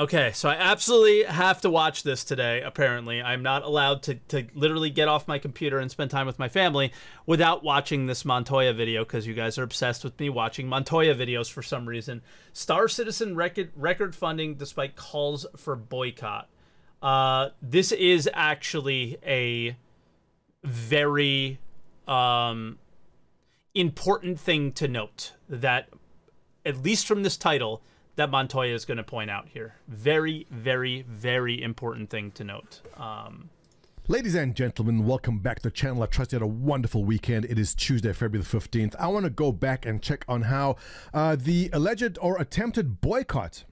Okay, so I absolutely have to watch this today, apparently. I'm not allowed to literally get off my computer and spend time with my family without watching this Montoya video, because you guys are obsessed with me watching Montoya videos for some reason. Star Citizen record funding despite calls for boycott. This is actually a very important thing to note, that at least from this title that Montoya is going to point out here. Very, very, very important thing to note. Ladies and gentlemen, welcome back to the channel. I trust you had a wonderful weekend. It is Tuesday, February the 15th. I want to go back and check on how the alleged or attempted boycott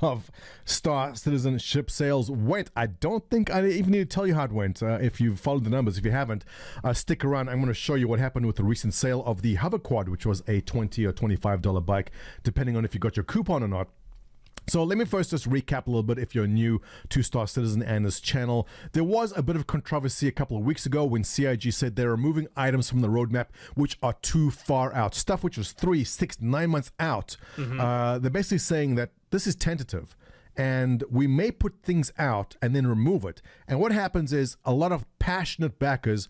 of Star Citizen ship sales went. I don't think I even need to tell you how it went. If you've followed the numbers, if you haven't, stick around. I'm going to show you what happened with the recent sale of the HoverQuad, which was a $20 or $25 bike, depending on if you got your coupon or not. So let me first just recap a little bit if you're new to Star Citizen and this channel. There was a bit of controversy a couple of weeks ago when CIG said they're removing items from the roadmap which are too far out. Stuff which was 3, 6, 9 months out. Mm-hmm. They're basically saying that this is tentative and we may put things out and then remove it. And what happens is a lot of passionate backers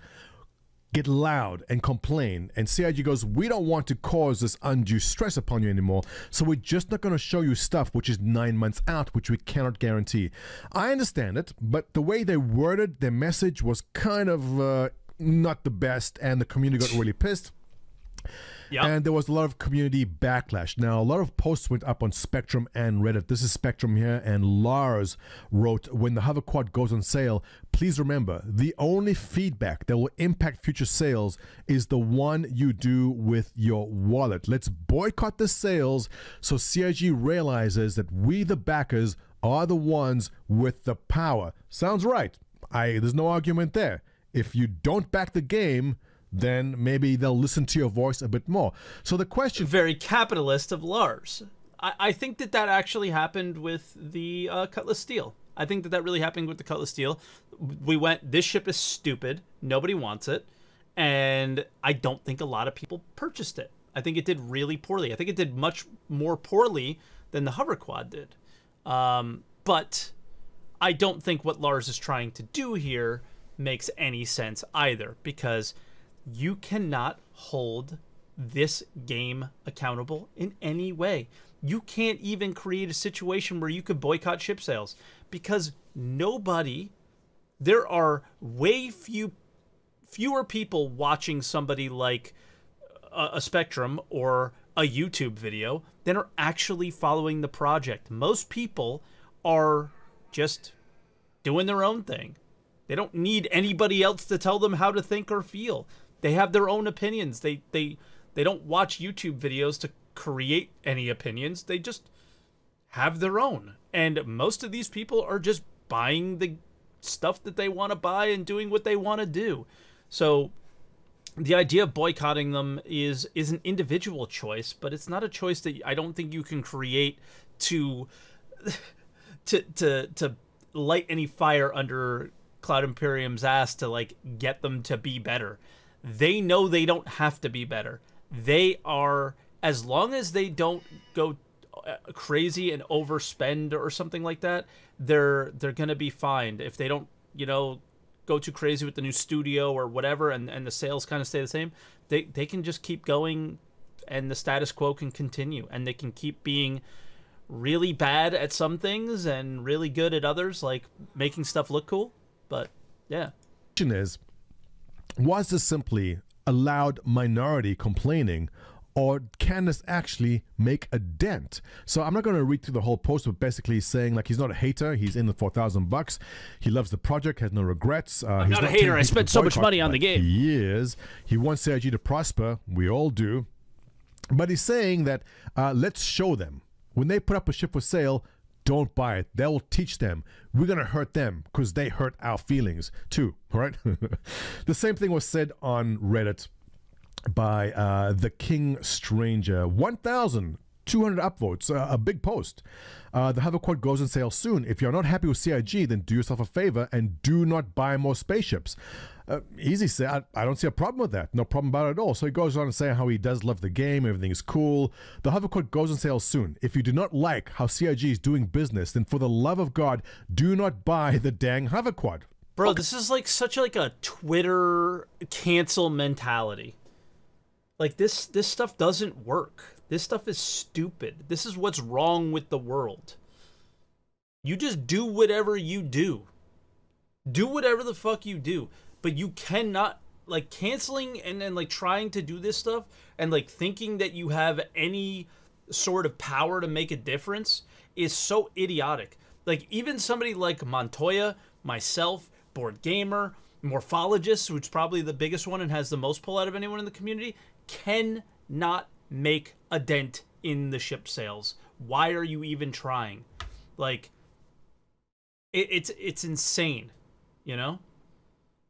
get loud and complain, and CIG goes, we don't want to cause this undue stress upon you anymore, so we're just not going to show you stuff which is 9 months out, which we cannot guarantee. I understand it, but the way they worded their message was kind of not the best, and the community got really pissed. Yep. And there was a lot of community backlash. Now, a lot of posts went up on Spectrum and Reddit. This is Spectrum here, and Lars wrote, when the HoverQuad goes on sale, please remember, the only feedback that will impact future sales is the one you do with your wallet. Let's boycott the sales so CIG realizes that we, the backers, are the ones with the power. Sounds right. There's no argument there. If you don't back the game, then maybe they'll listen to your voice a bit more. So the question... Very capitalist of Lars. I think that actually happened with the Cutlass Steel. I think that really happened with the Cutlass Steel. We went, this ship is stupid. Nobody wants it. And I don't think a lot of people purchased it. I think it did really poorly. I think it did much more poorly than the HoverQuad did. But I don't think what Lars is trying to do here makes any sense either, because... you cannot hold this game accountable in any way. You can't even create a situation where you could boycott ship sales, because there are way fewer people watching somebody like a Spectrum or a YouTube video than are actually following the project. Most people are just doing their own thing. They don't need anybody else to tell them how to think or feel. They have their own opinions. They don't watch YouTube videos to create any opinions. They just have their own. And most of these people are just buying the stuff that they want to buy and doing what they want to do. So the idea of boycotting them is an individual choice, but it's not a choice that I don't think you can create to light any fire under Cloud Imperium's ass to like get them to be better. They know they don't have to be better. They are, as long as they don't go crazy and overspend or something like that, they're gonna be fine. If they don't, you know, go too crazy with the new studio or whatever, and the sales kind of stay the same, they can just keep going, and the status quo can continue, and they can keep being really bad at some things and really good at others, like making stuff look cool. But yeah, was this simply a loud minority complaining, or can this actually make a dent? So I'm not going to read through the whole post, but basically saying, like, he's not a hater. He's in the $4,000. He loves the project, has no regrets. I'm not a hater. I spent so much money on the game. He is. He wants CIG to prosper. We all do. But he's saying that let's show them. When they put up a ship for sale, don't buy it. They will teach them. We're going to hurt them because they hurt our feelings too, right? The same thing was said on Reddit by the King Stranger. 1,200 upvotes, a big post. The HoverQuad goes on sale soon. If you're not happy with CIG, then do yourself a favor and do not buy more spaceships. Easy say, I don't see a problem with that. No problem about it at all. So he goes on to say how he does love the game, everything's cool. The HoverQuad goes on sale soon. If you do not like how CIG is doing business, then for the love of God, do not buy the dang HoverQuad. Bro, okay. This is like such like a Twitter cancel mentality. Like this stuff doesn't work. This stuff is stupid. This is what's wrong with the world. You just do whatever you do. Do whatever the fuck you do. But you cannot, like, canceling and then, like, trying to do this stuff and, like, thinking that you have any sort of power to make a difference is so idiotic. Like, even somebody like Montoya, myself, Board Gamer, Morphologist, which is probably the biggest one and has the most pull out of anyone in the community, cannot make a dent in the ship sales. Why are you even trying? Like, it's insane, you know?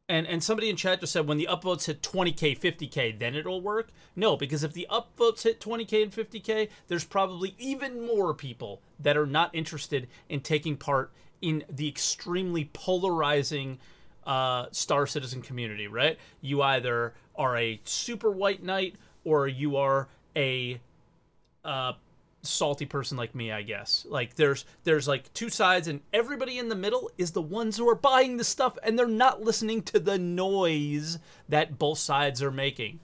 And somebody in chat just said, when the upvotes hit 20K, 50K, then it'll work. No, because if the upvotes hit 20K and 50K, there's probably even more people that are not interested in taking part in the extremely polarizing Star Citizen community, right? You either are a super white knight or you are a salty person like me, I guess. Like there's like two sides, and everybody in the middle is the ones who are buying the stuff, and they're not listening to the noise that both sides are making.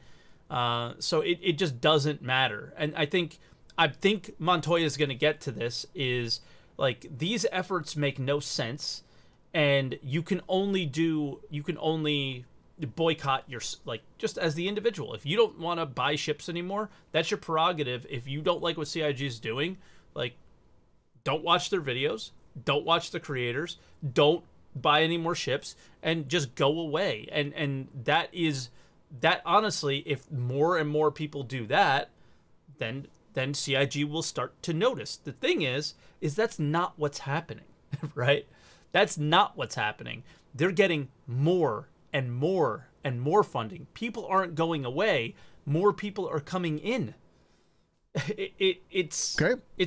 So it just doesn't matter. And I think Montoya is going to get to this, is like these efforts make no sense, and you can only boycott your, like, just as the individual. If you don't want to buy ships anymore, that's your prerogative. If you don't like what CIG is doing, like, don't watch their videos, don't watch the creators, don't buy any more ships, and just go away. And that is that. Honestly, if more and more people do that, then CIG will start to notice. The thing is that's not what's happening, right? That's not what's happening. They're getting more and more and more funding. People aren't going away. More people are coming in. It's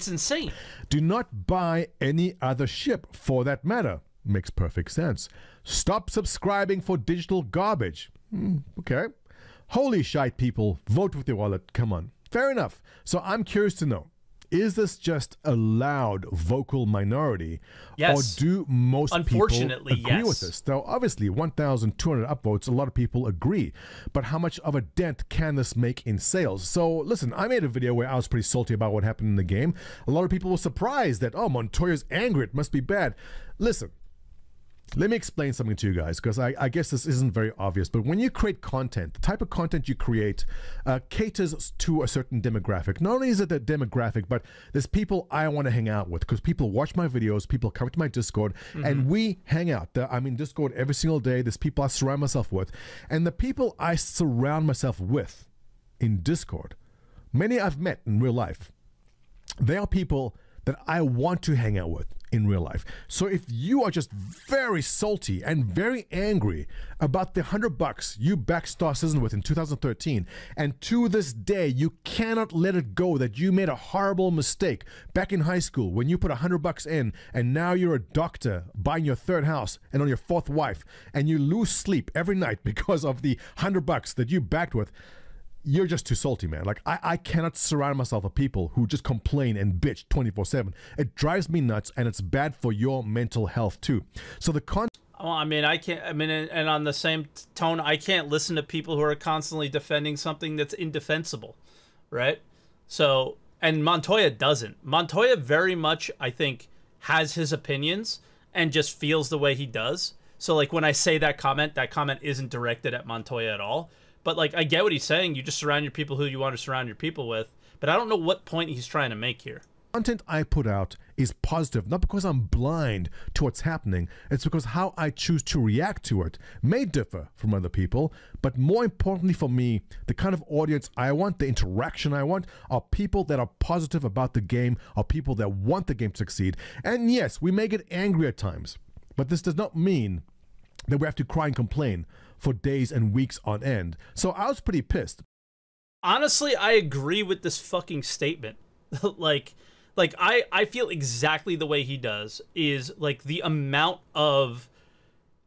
insane. Do not buy any other ship for that matter. Makes perfect sense. Stop subscribing for digital garbage. Okay. Holy shite, people. Vote with your wallet. Come on. Fair enough. So I'm curious to know, is this just a loud, vocal minority? Yes. Or do most people agree with this? Now, obviously, 1,200 upvotes, a lot of people agree. But how much of a dent can this make in sales? So, listen, I made a video where I was pretty salty about what happened in the game. A lot of people were surprised that, oh, Montoya's angry, it must be bad. Listen, let me explain something to you guys, because I guess this isn't very obvious, but when you create content, the type of content you create caters to a certain demographic. Not only is it that demographic, but there's people I want to hang out with, because people watch my videos, people come to my Discord, and we hang out. I'm in Discord every single day. There's people I surround myself with. And the people I surround myself with in Discord, many I've met in real life, they are people that I want to hang out with in real life. So if you are just very salty and very angry about the $100 you backed Star Citizen with in 2013, and to this day you cannot let it go that you made a horrible mistake back in high school when you put $100 in, and now you're a doctor buying your third house and on your fourth wife, and you lose sleep every night because of the $100 that you backed with, you're just too salty, man. Like, I cannot surround myself with people who just complain and bitch 24/7. It drives me nuts, and it's bad for your mental health too. So the I mean, on the same tone, I can't listen to people who are constantly defending something that's indefensible, right? So, and Montoya doesn't. Montoya very much, I think, has his opinions and just feels the way he does. So, like, when I say that comment isn't directed at Montoya at all. But, like, I get what he's saying. You just surround your people who you want to surround your people with. But I don't know what point he's trying to make here. Content I put out is positive, not because I'm blind to what's happening. It's because how I choose to react to it may differ from other people. But more importantly for me, the kind of audience I want, the interaction I want, are people that are positive about the game, are people that want the game to succeed. And yes, we may get angry at times, but this does not mean that we have to cry and complain for days and weeks on end. So I was pretty pissed. Honestly, I agree with this fucking statement. I feel exactly the way he does. Is like the amount of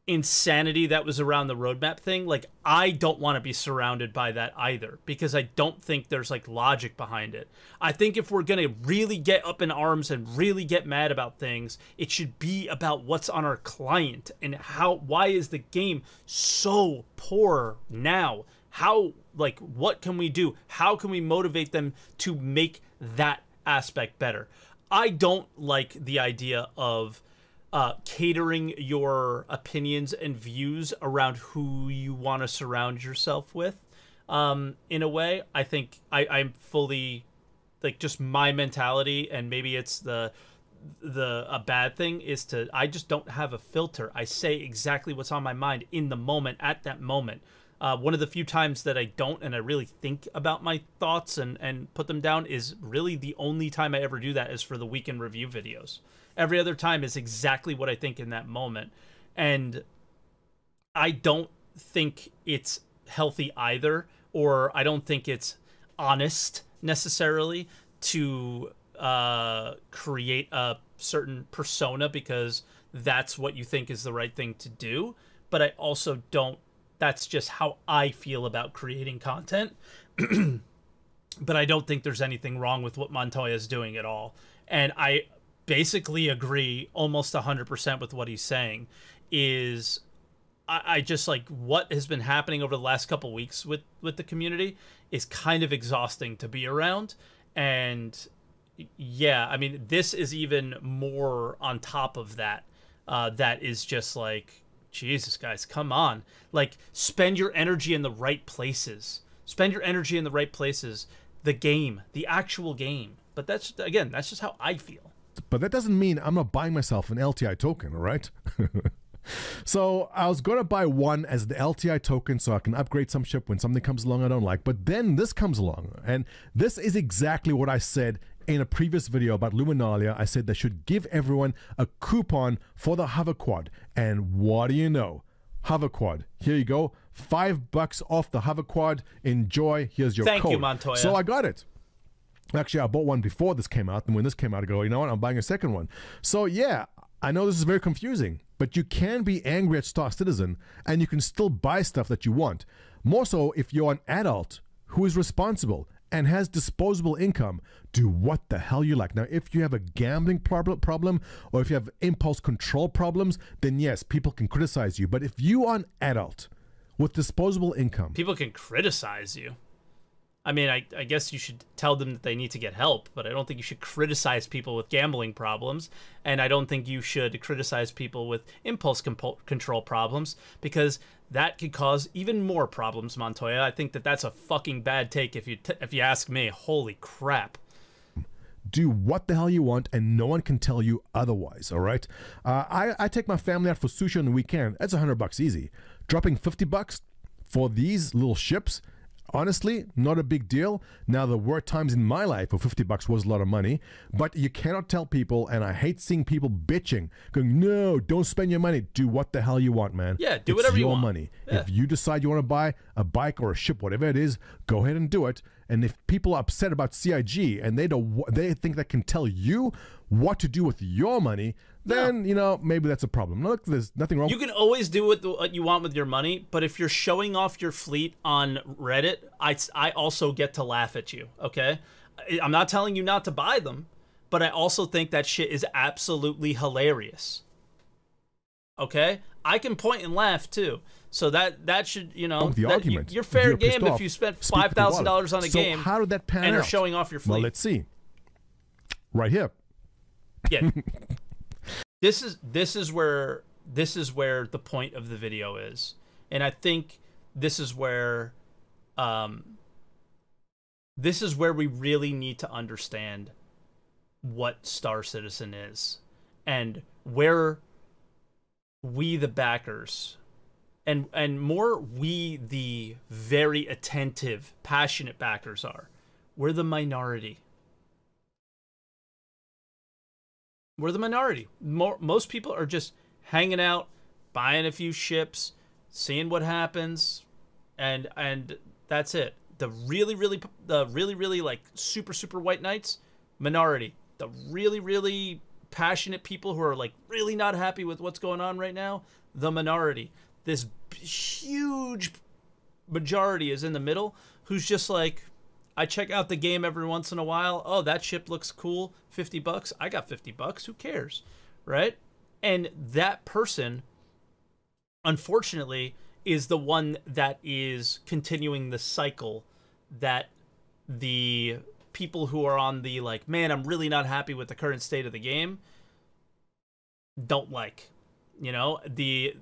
insanity that was around the roadmap thing, like, I don't want to be surrounded by that either, because I don't think there's, like, logic behind it. I think if we're going to really get up in arms and really get mad about things, it should be about what's on our client and how, why is the game so poor now? How, like, what can we do? How can we motivate them to make that aspect better? I don't like the idea of catering your opinions and views around who you want to surround yourself with. In a way, I think I'm fully, like, just my mentality, and maybe it's a bad thing, is to, I just don't have a filter. I say exactly what's on my mind in the moment, at that moment. One of the few times that I don't, and I really think about my thoughts and put them down, is really the only time I ever do that is for the weekend review videos. Every other time is exactly what I think in that moment. And I don't think it's healthy either, or I don't think it's honest necessarily to create a certain persona because that's what you think is the right thing to do. But I also don't. That's just how I feel about creating content. But I don't think there's anything wrong with what Montoya is doing at all. And I basically agree almost 100% with what he's saying. Is I just, like, what has been happening over the last couple weeks with the community is kind of exhausting to be around. And yeah, I mean, this is even more on top of that. That is just like, Jesus, guys, come on. Like, spend your energy in the right places. Spend your energy in the right places. The game, the actual game. But that's, again, that's just how I feel. But that doesn't mean I'm not buying myself an LTI token, all right? So I was going to buy one as the LTI token so I can upgrade some ship when something comes along I don't like. But then this comes along. And this is exactly what I said in a previous video about Luminalia. I said they should give everyone a coupon for the HoverQuad. And what do you know? HoverQuad. Here you go. $5 off the HoverQuad. Enjoy. Here's your code. Thank you, Montoya. So I got it. Actually, I bought one before this came out. And when this came out, I go, you know what? I'm buying a second one. So yeah, I know this is very confusing, but you can be angry at Star Citizen and you can still buy stuff that you want. More so if you're an adult who is responsible and has disposable income, do what the hell you like. Now, if you have a gambling problem or if you have impulse control problems, then yes, people can criticize you. But if you are an adult with disposable income... People can criticize you. I mean, I guess you should tell them that they need to get help, but I don't think you should criticize people with gambling problems, and I don't think you should criticize people with impulse control problems, because that could cause even more problems, Montoya. I think that that's a fucking bad take if you ask me. Holy crap. Do what the hell you want, and no one can tell you otherwise, all right? I take my family out for sushi on the weekend. That's $100 easy. Dropping $50 for these little ships... Honestly, not a big deal. Now, there were times in my life where $50 was a lot of money, but you cannot tell people, and I hate seeing people bitching, going, no, don't spend your money. Do what the hell you want, man. Yeah, do whatever you want. It's your money. Yeah. If you decide you want to buy a bike or a ship, whatever it is, go ahead and do it. And if people are upset about CIG and they think they can tell you what to do with your money, then, you know, maybe that's a problem. Look, there's nothing wrong. You can always do what you want with your money, but if you're showing off your fleet on Reddit, I also get to laugh at you, okay? I'm not telling you not to buy them, but I also think that shit is absolutely hilarious, okay? I can point and laugh, too. So that should, you know, you're fair game if you spent $5,000 on a game. So how did that pan out? And are showing off your fleet. Well, let's see. Right here. Yeah. This is where the point of the video is, and I think this is where we really need to understand what Star Citizen is, and where we the backers, and more we the very attentive, passionate backers are. We're the minority. We're the minority. Most people are just hanging out, buying a few ships, seeing what happens, and that's it. The really like super white knights, minority. The really passionate people who are like really not happy with what's going on right now, the minority. This huge majority is in the middle, who's just like, I check out the game every once in a while. Oh, that ship looks cool. 50 bucks. I got 50 bucks. Who cares? Right? And that person, unfortunately, is the one that is continuing the cycle that the people who are on the, like, man, I'm really not happy with the current state of the game, don't like. You know, the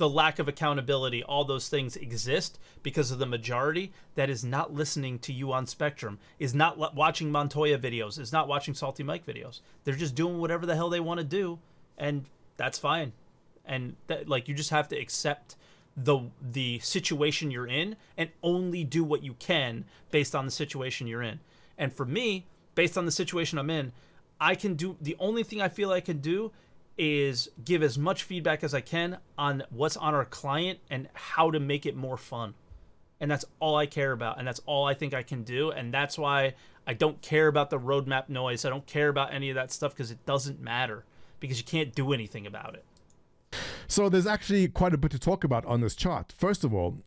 lack of accountability, all those things exist because of the majority that is not listening to you on Spectrum, is not watching Montoya videos, is not watching Salty Mike videos. They're just doing whatever the hell they want to do, and that's fine. And that, like, you just have to accept the situation you're in and only do what you can based on the situation you're in. And for me, based on the situation I'm in, I can do, the only thing I feel I can do is give as much feedback as I can on what's on our client and how to make it more fun. And that's all I care about, and that's all I think I can do. And that's why I don't care about the roadmap noise. I don't care about any of that stuff, because it doesn't matter, because you can't do anything about it. So there's actually quite a bit to talk about on this chart. First of all,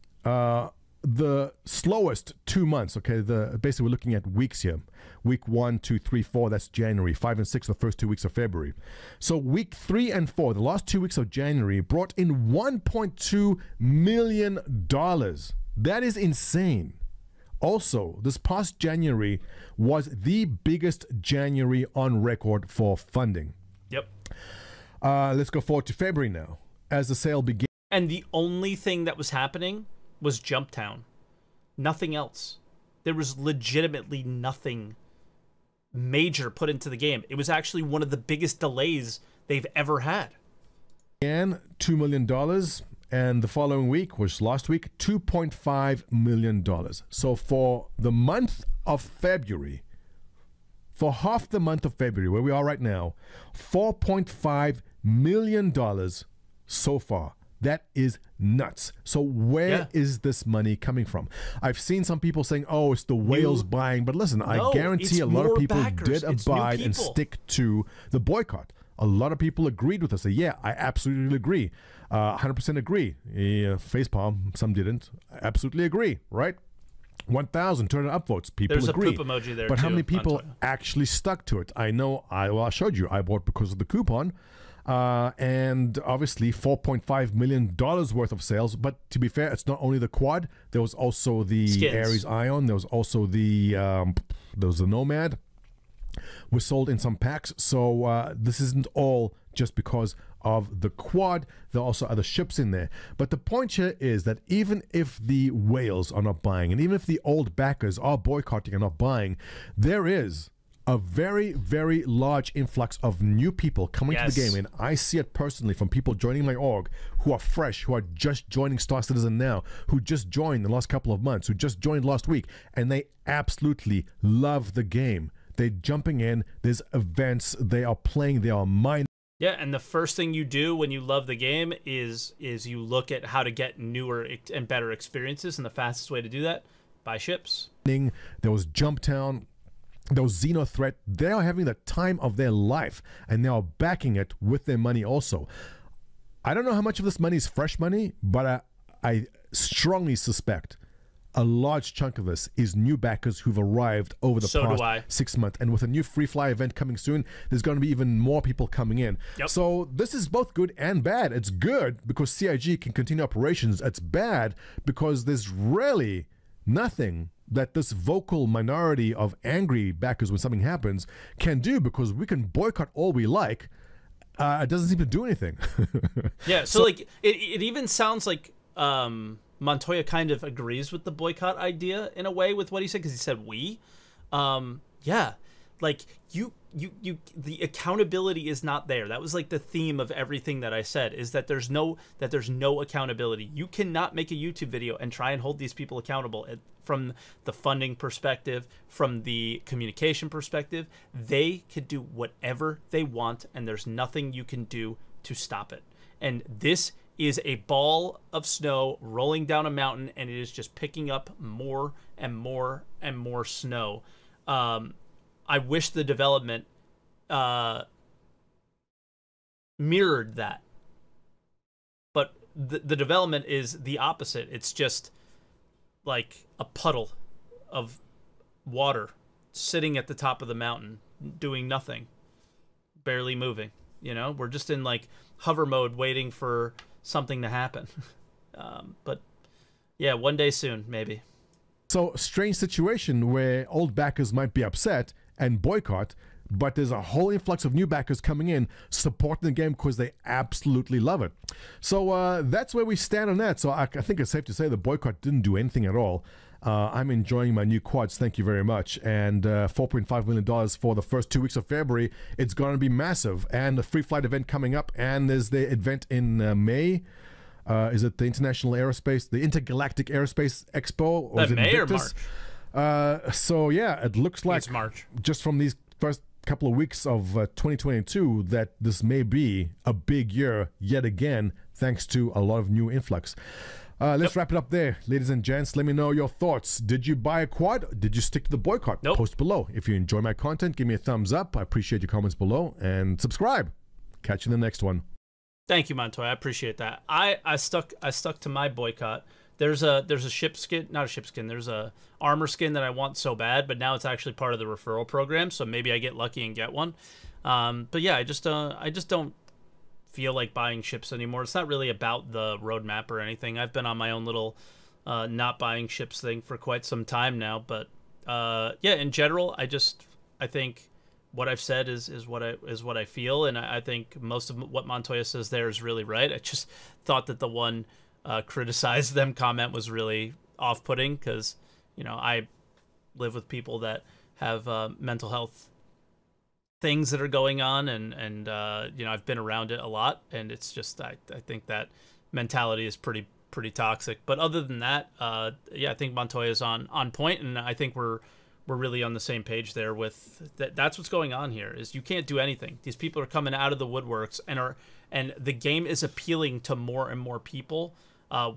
the slowest 2 months, okay, basically we're looking at weeks here. Week 1, 2, 3, 4, that's January. 5 and 6, the first 2 weeks of February. So week 3 and 4, the last 2 weeks of January, brought in $1.2 million. That is insane. Also, this past January was the biggest January on record for funding. Yep. Let's go forward to February now, as the sale began. And the only thing that was happening was Jump Town. Nothing else. There was legitimately nothing major put into the game. It was actually one of the biggest delays they've ever had. And $2 million. And the following week, which was last week, $2.5 million. So for the month of February, for half the month of February, where we are right now, $4.5 million so far. That is nuts. So where is this money coming from? I've seen some people saying, oh, it's the whales buying. But listen, I guarantee a lot of people did abide and stick to the boycott. A lot of people agreed with us. So, yeah, I absolutely agree. 100% agree. Yeah, facepalm. Some didn't. I absolutely agree, right? 1,200 upvotes. People agree. There's a poop emoji there, but how many people actually stuck to it? I know. Well, I showed you. I bought because of the coupon. And obviously $4.5 million worth of sales. But to be fair, it's not only the quad. There was also the Skins. Ares Ion. There was also the Nomad. Was sold in some packs. So this isn't all just because of the quad. There are also other ships in there. But the point here is that even if the whales are not buying, and even if the old backers are boycotting and not buying, there is a very, very large influx of new people coming to the game. And I see it personally from people joining my org who are fresh, who are just joining Star Citizen now, who just joined the last couple of months, who just joined last week, and they absolutely love the game. They're jumping in. There's events. They are playing. They are mining. Yeah, and the first thing you do when you love the game is you look at how to get newer and better experiences, and the fastest way to do that, buy ships. There was Jump Town. Those Xeno threat, they are having the time of their life, and they are backing it with their money also. I don't know how much of this money is fresh money, but I strongly suspect a large chunk of this is new backers who've arrived over the past 6 months. And with a new free fly event coming soon, there's going to be even more people coming in. Yep. So this is both good and bad. It's good because CIG can continue operations. It's bad because there's really nothing that this vocal minority of angry backers when something happens can do, because we can boycott all we like. It doesn't seem to do anything. Yeah, so like it even sounds like Montoya kind of agrees with the boycott idea in a way with what he said, because he said we. Yeah, like you the accountability is not there. That was like the theme of everything that I said, is that there's no accountability. You cannot make a YouTube video and try and hold these people accountable from the funding perspective, from the communication perspective. They could do whatever they want, and there's nothing you can do to stop it. And this is a ball of snow rolling down a mountain, and it is just picking up more and more and more snow. I wish the development mirrored that, the development is the opposite. It's just like a puddle of water sitting at the top of the mountain, doing nothing, barely moving. You know, we're just in like hover mode, waiting for something to happen. But yeah, one day soon, maybe. So strange situation where old backers might be upset and boycott, but there's a whole influx of new backers coming in, supporting the game because they absolutely love it. So that's where we stand on that. So I think it's safe to say the boycott didn't do anything at all. I'm enjoying my new quads, thank you very much. And $4.5 million for the first 2 weeks of February. It's going to be massive. And the free flight event coming up. And there's the event in May. Is it the Intergalactic Aerospace Expo? Or is it May or March? So yeah, it looks like it's March. Just from these first couple of weeks of 2022 that this may be a big year yet again, thanks to a lot of new influx. Let's wrap it up there, ladies and gents. Let me know your thoughts. Did you buy a quad? Did you stick to the boycott? Post below. If you enjoy my content, give me a thumbs up. I appreciate your comments below, and subscribe. Catch you in the next one. Thank you, Montoya. I appreciate that. I stuck to my boycott. There's a ship skin, not a ship skin. There's a armor skin that I want so bad, but now it's actually part of the referral program. So maybe I get lucky and get one. But yeah, I just don't feel like buying ships anymore. It's not really about the roadmap or anything. I've been on my own little not buying ships thing for quite some time now, but yeah, in general, I think what I've said is what I feel, and I think most of what Montoya says there is really right. I just thought that the one criticize them comment was really off-putting, because you know, I live with people that have mental health things that are going on, and you know, I've been around it a lot, and it's just I think that mentality is pretty toxic. But other than that, yeah, I think Montoya's on point, and I think we're really on the same page there with that. That's what's going on here, is you can't do anything. These people are coming out of the woodworks, and the game is appealing to more and more people,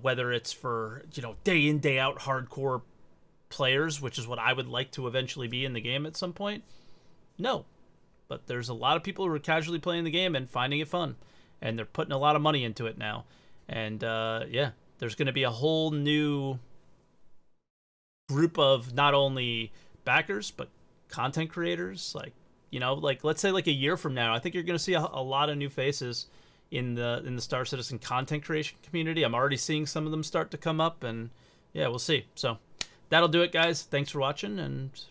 whether it's for, you know, day in, day out hardcore players, which is what I would like to eventually be in the game at some point. No. But there's a lot of people who are casually playing the game and finding it fun, and they're putting a lot of money into it now. And yeah, there's going to be a whole new group of not only backers but content creators. Like, you know, like let's say like a year from now, I think you're going to see a lot of new faces in the Star Citizen content creation community. I'm already seeing some of them start to come up, and yeah, we'll see. So that'll do it, guys. Thanks for watching, and